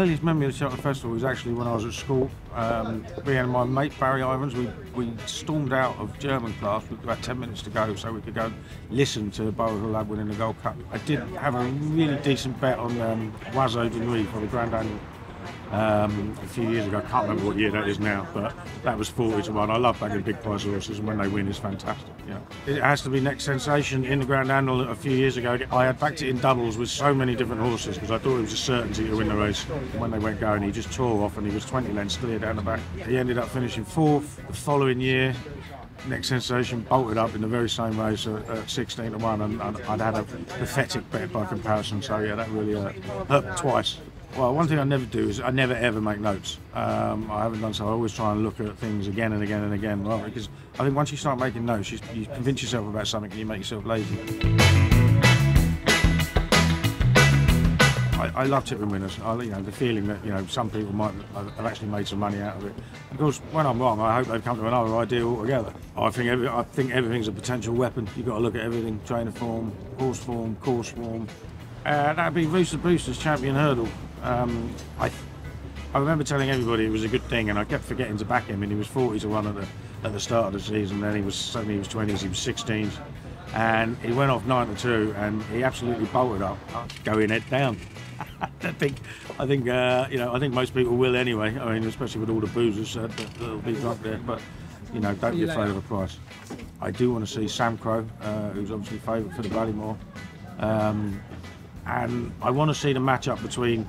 earliest memory of the Cheltenham Festival was actually when I was at school. Me and my mate Barry Ivans, we stormed out of German class. We had 10 minutes to go so we could go and listen to Barrow Hill Lad winning the Gold Cup. I did have a really decent bet on Oiseau de for the Grand Annual a few years ago. I can't remember what year that is now, but that was 40-1. I love bagging big prize horses, and when they win, it's fantastic. Yeah. It has to be Next Sensation in the Grand Annual a few years ago. I had backed it in doubles with so many different horses because I thought it was a certainty to win the race. And when they went going, he just tore off, and he was 20 lengths clear down the back. He ended up finishing fourth. The following year, Next Sensation bolted up in the very same race at 16-1, and I'd had a pathetic bet by comparison. So yeah, that really hurt twice. Well, one thing I never do is I never ever make notes. I haven't done so. I always try and look at things again and again and again, right? Because I think once you start making notes, you convince yourself about something and you make yourself lazy. I love tipping winners. The feeling that some people might have actually made some money out of it. Of course, when I'm wrong, I hope they've come to another idea altogether. I think everything's a potential weapon. You've got to look at everything: trainer form, horse form, course form. That'd be Rooster Brewster's Champion Hurdle. I remember telling everybody it was a good thing, and I kept forgetting to back him. And he was 40-1 at the start of the season. Then he was suddenly he was 20s, he was 16s, and he went off 9-2, and he absolutely bolted up, going head down. I think most people will anyway. I mean, especially with all the boozers that'll be up there. But don't be afraid of the price. I do want to see Sam Crow, who's obviously favourite for the Valleymore. And I want to see the matchup between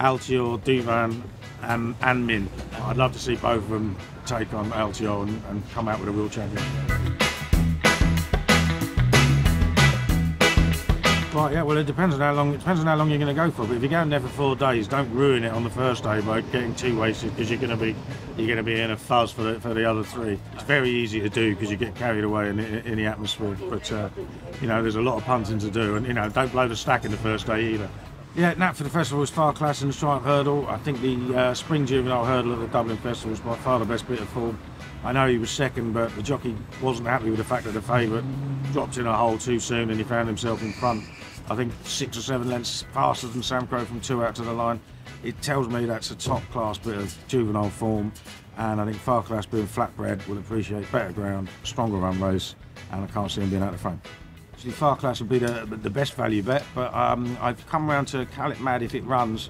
Altior, Duvan and Min. I'd love to see both of them take on Altior and come out with a real champion. Right, yeah, well, it depends on how long you're going to go for. But if you're going there for 4 days, don't ruin it on the first day by getting too wasted, because you're going to be in a fuzz for the other three. It's very easy to do because you get carried away in the atmosphere. But there's a lot of punting to do, and don't blow the stack in the first day either. Yeah, Nat for the festival was Far Class and the Triumph Hurdle. I think the Spring Juvenile Hurdle at the Dublin Festival was by far the best bit of form. I know he was second, but the jockey wasn't happy with the fact that the favourite dropped in a hole too soon, and he found himself in front, I think 6 or 7 lengths faster than Sam Crow from 2 out to the line. It tells me that's a top class bit of juvenile form, and I think Far Class being flatbred will appreciate better ground, stronger run race, and I can't see him being out of frame. Actually, Far Class would be the best value bet, but I've come round to Calip Mad if it runs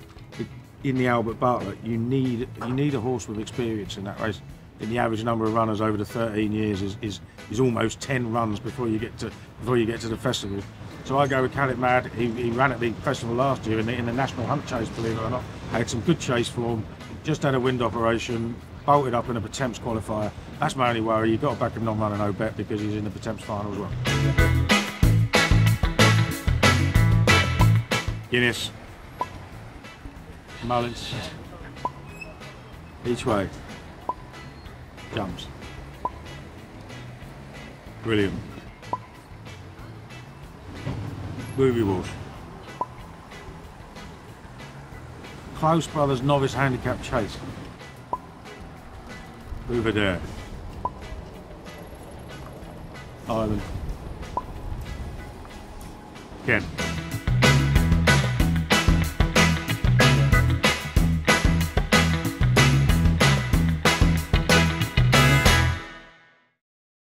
in the Albert Bartlett. You need a horse with experience in that race. In the average number of runners over the 13 years is almost 10 runs before you get to the festival. So I go with Calip Mad. He ran at the festival last year in the National Hunt Chase, believe it or not. Had some good chase form, just had a wind operation, bolted up in a Pertemp's qualifier. That's my only worry. You've got to back him non-runner no bet because he's in the Pertemp's final as well. Guinness, Mullins, each way. Jumps. William Movie Wars. Close Brothers Novice Handicap Chase. Over there. Ireland. Ken.